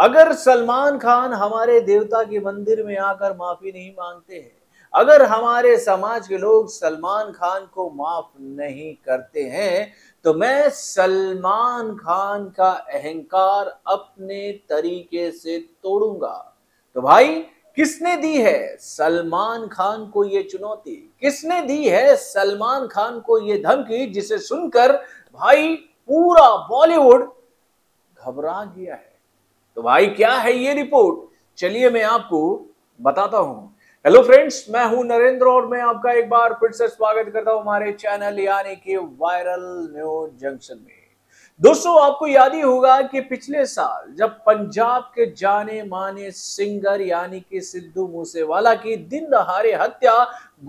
अगर सलमान खान हमारे देवता के मंदिर में आकर माफी नहीं मांगते हैं, अगर हमारे समाज के लोग सलमान खान को माफ नहीं करते हैं, तो मैं सलमान खान का अहंकार अपने तरीके से तोड़ूंगा। तो भाई, किसने दी है सलमान खान को ये चुनौती? किसने दी है सलमान खान को ये धमकी, जिसे सुनकर भाई पूरा बॉलीवुड घबरा गया है? तो भाई, क्या है ये रिपोर्ट, चलिए मैं आपको बताता हूं। हेलो फ्रेंड्स, मैं हूं नरेंद्र और मैं आपका एक बार फिर से स्वागत करता हूं हमारे चैनल यानी कि वायरल न्यूज जंक्शन में। दोस्तों, आपको याद ही होगा कि पिछले साल जब पंजाब के जाने माने सिंगर यानी कि सिद्धू मूसेवाला की दिन दहाड़े हत्या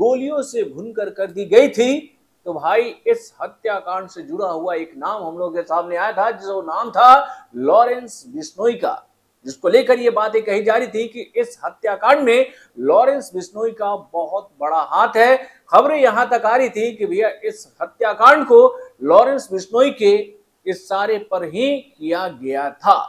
गोलियों से भूनकर कर दी गई थी, तो भाई इस हत्याकांड से जुड़ा हुआ एक नाम हम लोगों के सामने आया था, जिसका नाम था लॉरेंस बिश्नोई का, जिसको लेकर ये बातें कही जा रही थी कि इस हत्याकांड में लॉरेंस बिश्नोई का बहुत बड़ा हाथ है। खबरें यहां तक आ रही थी कि भैया इस हत्याकांड को लॉरेंस बिश्नोई के इस सारे पर ही किया गया था।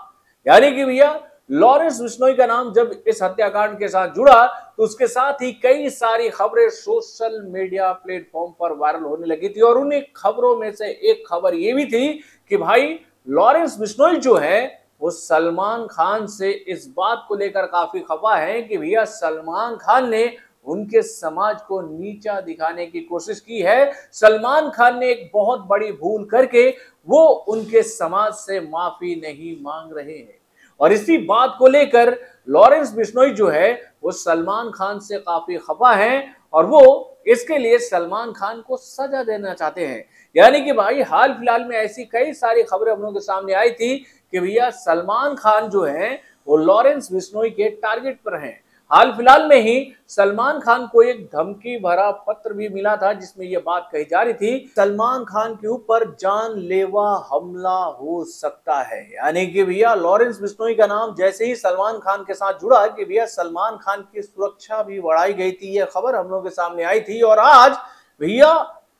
यानी कि भैया लॉरेंस बिश्नोई का नाम जब इस हत्याकांड के साथ जुड़ा, तो उसके साथ ही कई सारी खबरें सोशल मीडिया प्लेटफॉर्म पर वायरल होने लगी थी, और उन खबरों में से एक खबर ये भी थी कि भाई लॉरेंस बिश्नोई जो है वो सलमान खान से इस बात को लेकर काफी खफा है कि भैया सलमान खान ने उनके समाज को नीचा दिखाने की कोशिश की है। सलमान खान ने एक बहुत बड़ी भूल करके वो उनके समाज से माफी नहीं मांग रहे हैं, और इसी बात को लेकर लॉरेंस बिश्नोई जो है वो सलमान खान से काफी खफा है, और वो इसके लिए सलमान खान को सजा देना चाहते हैं। यानी कि भाई हाल फिलहाल में ऐसी कई सारी खबरें हम लोगों के सामने आई थी कि भैया सलमान खान जो है वो लॉरेंस बिश्नोई के टारगेट पर हैं। हाल फिलहाल में ही सलमान खान को एक धमकी भरा पत्र भी मिला था, जिसमें यह बात कही जा रही थी सलमान खान के ऊपर जानलेवा हमला हो सकता है। यानी कि भैया लॉरेंस बिश्नोई का नाम जैसे ही सलमान खान के साथ जुड़ा कि भैया सलमान खान की सुरक्षा भी बढ़ाई गई थी, यह खबर हम लोगों के सामने आई थी। और आज भैया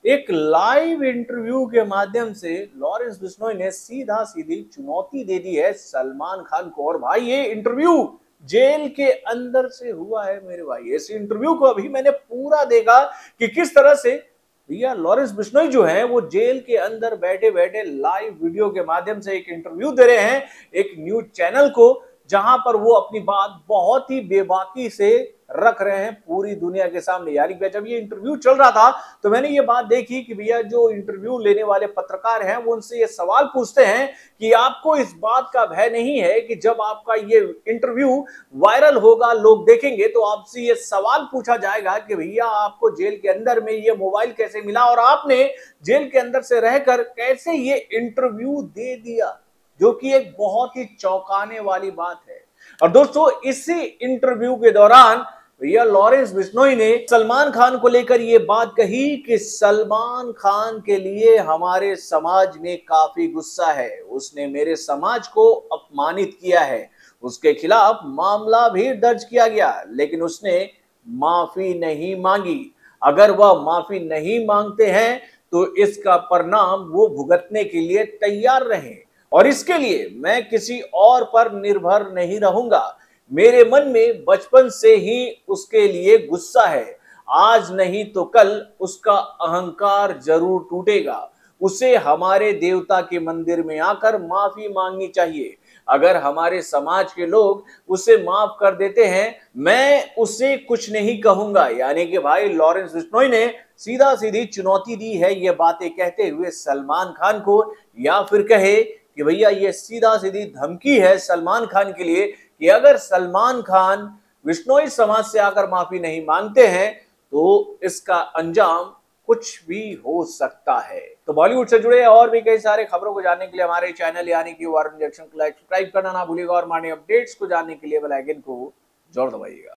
एक लाइव इंटरव्यू के माध्यम से लॉरेंस बिश्नोई ने सीधा सीधी चुनौती दे दी है सलमान खान को, और भाई ये इंटरव्यू जेल के अंदर से हुआ है मेरे भाई। इस इंटरव्यू को अभी मैंने पूरा देखा कि किस तरह से भैया लॉरेंस बिश्नोई जो है वो जेल के अंदर बैठे बैठे लाइव वीडियो के माध्यम से एक इंटरव्यू दे रहे हैं एक न्यूज चैनल को, जहां पर वो अपनी बात बहुत ही बेबाकी से रख रहे हैं पूरी दुनिया के सामने। यानी कि जब ये इंटरव्यू चल रहा था तो मैंने ये बात देखी कि भैया जो इंटरव्यू लेने वाले पत्रकार हैं वो उनसे ये सवाल पूछते हैं कि आपको इस बात का भय नहीं है कि जब आपका ये इंटरव्यू वायरल होगा, लोग देखेंगे, तो आपसे ये सवाल पूछा जाएगा कि भैया आपको जेल के अंदर में ये मोबाइल कैसे मिला और आपने जेल के अंदर से रहकर कैसे ये इंटरव्यू दे दिया, जो कि एक बहुत ही चौंकाने वाली बात है। और दोस्तों, इसी इंटरव्यू के दौरान भैया लॉरेंस बिश्नोई ने सलमान खान को लेकर ये बात कही कि सलमान खान के लिए हमारे समाज में काफी गुस्सा है, उसने मेरे समाज को अपमानित किया है, उसके खिलाफ मामला भी दर्ज किया गया, लेकिन उसने माफी नहीं मांगी। अगर वह माफी नहीं मांगते हैं तो इसका परिणाम वो भुगतने के लिए तैयार रहे, और इसके लिए मैं किसी और पर निर्भर नहीं रहूंगा। मेरे मन में बचपन से ही उसके लिए गुस्सा है, आज नहीं तो कल उसका अहंकार जरूर टूटेगा। उसे हमारे देवता के मंदिर में आकर माफी मांगनी चाहिए। अगर हमारे समाज के लोग उसे माफ कर देते हैं, मैं उसे कुछ नहीं कहूंगा। यानी कि भाई लॉरेंस बिश्नोई ने सीधा सीधी चुनौती दी है ये बातें कहते हुए सलमान खान को, या फिर कहे कि भैया ये सीधा सीधी धमकी है सलमान खान के लिए कि अगर सलमान खान बिश्नोई समाज से आकर माफी नहीं मांगते हैं तो इसका अंजाम कुछ भी हो सकता है। तो बॉलीवुड से जुड़े और भी कई सारे खबरों को जानने के लिए हमारे चैनल यानी कि वायरल न्यूज जंक्शन को सब्सक्राइब करना ना भूलिएगा, और माने अपडेट्स को जानने के लिए बेल आइकन को जरूर दबाइएगा।